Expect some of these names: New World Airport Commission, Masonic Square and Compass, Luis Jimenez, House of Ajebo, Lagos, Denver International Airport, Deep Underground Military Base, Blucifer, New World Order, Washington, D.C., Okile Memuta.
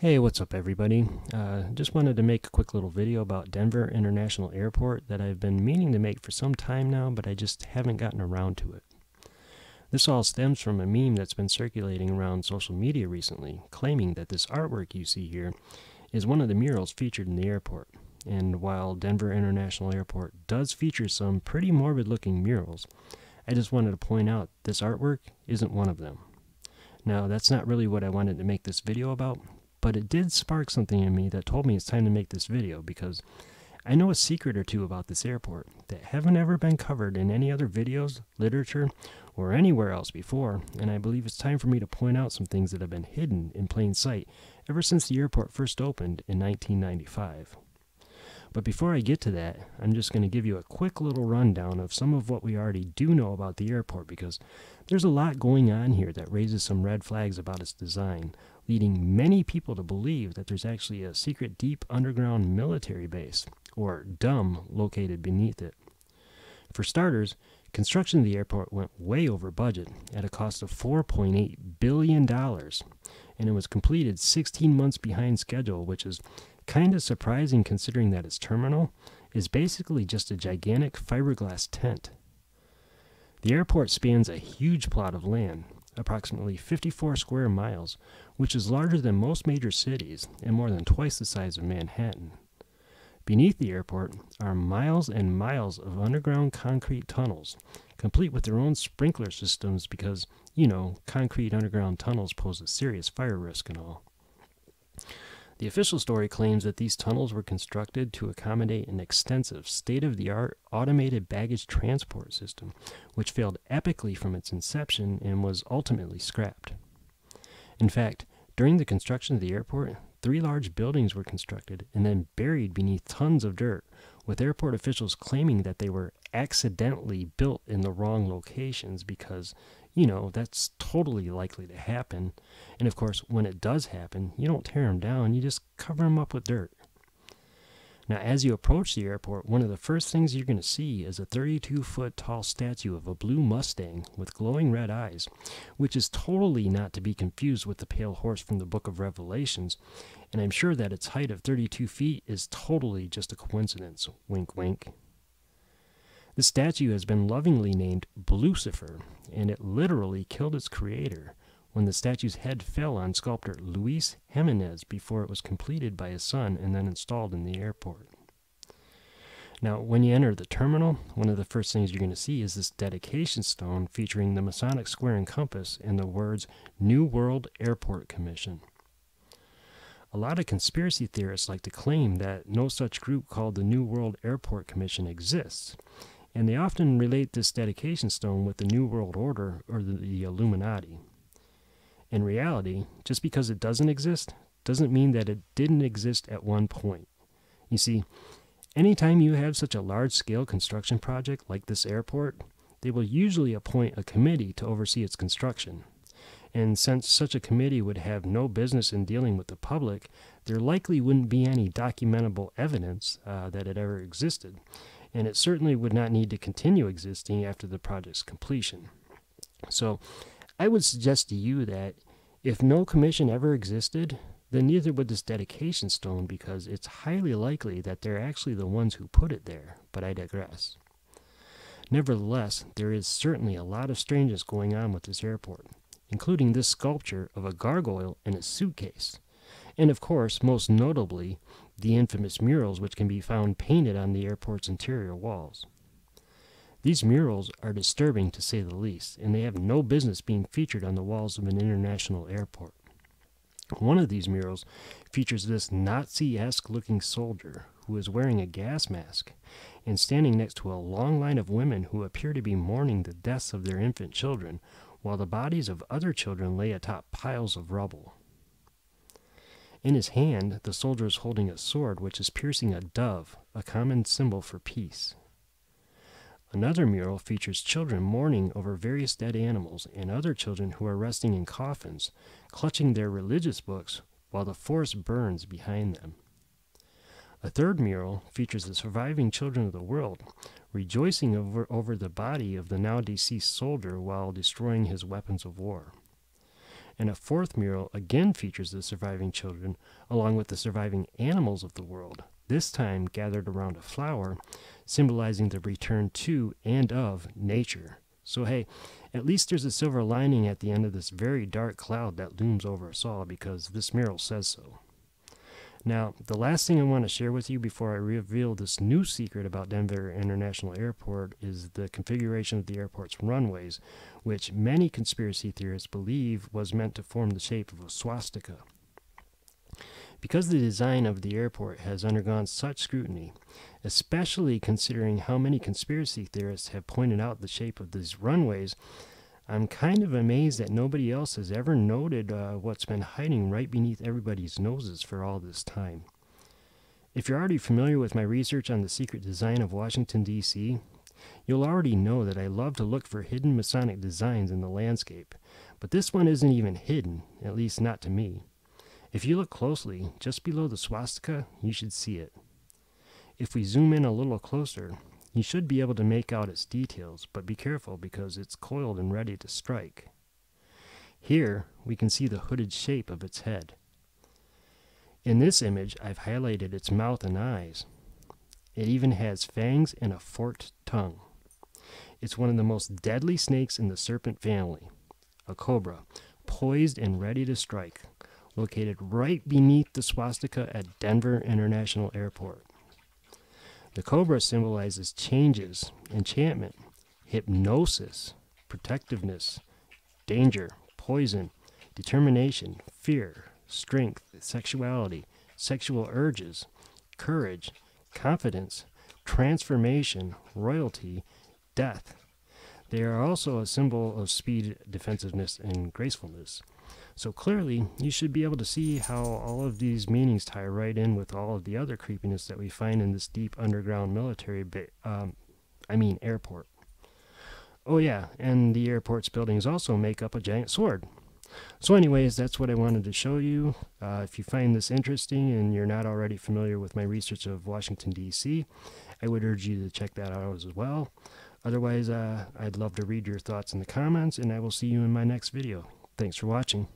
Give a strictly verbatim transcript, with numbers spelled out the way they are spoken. Hey, what's up everybody? Uh, just wanted to make a quick little video about Denver International Airport that I've been meaning to make for some time now, but I just haven't gotten around to it. This all stems from a meme that's been circulating around social media recently, claiming that this artwork you see here is one of the murals featured in the airport. And while Denver International Airport does feature some pretty morbid-looking murals, I just wanted to point out this artwork isn't one of them. Now, that's not really what I wanted to make this video about, but it did spark something in me that told me it's time to make this video because I know a secret or two about this airport that haven't ever been covered in any other videos, literature, or anywhere else before, and I believe it's time for me to point out some things that have been hidden in plain sight ever since the airport first opened in nineteen ninety-five. But before I get to that, I'm just going to give you a quick little rundown of some of what we already do know about the airport because there's a lot going on here that raises some red flags about its design, leading many people to believe that there's actually a secret deep underground military base, or D U M, located beneath it. For starters, construction of the airport went way over budget at a cost of four point eight billion dollars, and it was completed sixteen months behind schedule, which is kind of surprising considering that its terminal is basically just a gigantic fiberglass tent. The airport spans a huge plot of land, approximately fifty-four square miles, which is larger than most major cities and more than twice the size of Manhattan. Beneath the airport are miles and miles of underground concrete tunnels, complete with their own sprinkler systems because, you know, concrete underground tunnels pose a serious fire risk and all. The official story claims that these tunnels were constructed to accommodate an extensive, state-of-the-art automated baggage transport system, which failed epically from its inception and was ultimately scrapped. In fact, during the construction of the airport, three large buildings were constructed and then buried beneath tons of dirt, with airport officials claiming that they were accidentally built in the wrong locations because, you know, that's totally likely to happen. And of course, when it does happen, you don't tear them down, you just cover them up with dirt. Now, as you approach the airport, one of the first things you're going to see is a thirty-two foot tall statue of a blue Mustang with glowing red eyes, which is totally not to be confused with the pale horse from the Book of Revelations, and I'm sure that its height of thirty-two feet is totally just a coincidence, wink wink. The statue has been lovingly named Blucifer, and it literally killed its creator when the statue's head fell on sculptor Luis Jimenez before it was completed by his son and then installed in the airport. Now, when you enter the terminal, one of the first things you're going to see is this dedication stone featuring the Masonic Square and Compass and the words New World Airport Commission. A lot of conspiracy theorists like to claim that no such group called the New World Airport Commission exists, and they often relate this dedication stone with the New World Order or the, the Illuminati. In reality, just because it doesn't exist doesn't mean that it didn't exist at one point. You see, anytime you have such a large-scale construction project like this airport, they will usually appoint a committee to oversee its construction. And since such a committee would have no business in dealing with the public, there likely wouldn't be any documentable evidence uh, that it ever existed, and it certainly would not need to continue existing after the project's completion. So, I would suggest to you that if no commission ever existed, then neither would this dedication stone because it's highly likely that they're actually the ones who put it there, but I digress. Nevertheless, there is certainly a lot of strangeness going on with this airport, including this sculpture of a gargoyle in a suitcase. And of course, most notably, the infamous murals which can be found painted on the airport's interior walls. These murals are disturbing to say the least, and they have no business being featured on the walls of an international airport. One of these murals features this Nazi-esque looking soldier who is wearing a gas mask and standing next to a long line of women who appear to be mourning the deaths of their infant children, while the bodies of other children lay atop piles of rubble. In his hand, the soldier is holding a sword which is piercing a dove, a common symbol for peace. Another mural features children mourning over various dead animals and other children who are resting in coffins, clutching their religious books while the forest burns behind them. A third mural features the surviving children of the world, rejoicing over, over the body of the now deceased soldier while destroying his weapons of war. and a fourth mural again features the surviving children along with the surviving animals of the world, this time gathered around a flower, symbolizing the return to and of nature. So hey, at least there's a silver lining at the end of this very dark cloud that looms over us all, because this mural says so. Now, the last thing I want to share with you before I reveal this new secret about Denver International Airport is the configuration of the airport's runways, which many conspiracy theorists believe was meant to form the shape of a swastika. Because the design of the airport has undergone such scrutiny, especially considering how many conspiracy theorists have pointed out the shape of these runways, I'm kind of amazed that nobody else has ever noted uh, what's been hiding right beneath everybody's noses for all this time. If you're already familiar with my research on the secret design of Washington, D C, you'll already know that I love to look for hidden Masonic designs in the landscape, but this one isn't even hidden, at least not to me. If you look closely, just below the swastika, you should see it. If we zoom in a little closer, you should be able to make out its details, but be careful because it's coiled and ready to strike. Here, we can see the hooded shape of its head. In this image, I've highlighted its mouth and eyes. It even has fangs and a forked tongue. It's one of the most deadly snakes in the serpent family, a cobra, poised and ready to strike, located right beneath the swastika at Denver International Airport. The cobra symbolizes changes, enchantment, hypnosis, protectiveness, danger, poison, determination, fear, strength, sexuality, sexual urges, courage, confidence, transformation, royalty, death. They are also a symbol of speed, defensiveness, and gracefulness. So clearly, you should be able to see how all of these meanings tie right in with all of the other creepiness that we find in this deep underground military ba um, I mean airport. Oh yeah, and the airport's buildings also make up a giant sword. So anyways, that's what I wanted to show you. Uh, if you find this interesting and you're not already familiar with my research of Washington, D C, I would urge you to check that out as well. Otherwise, uh, I'd love to read your thoughts in the comments, and I will see you in my next video. Thanks for watching.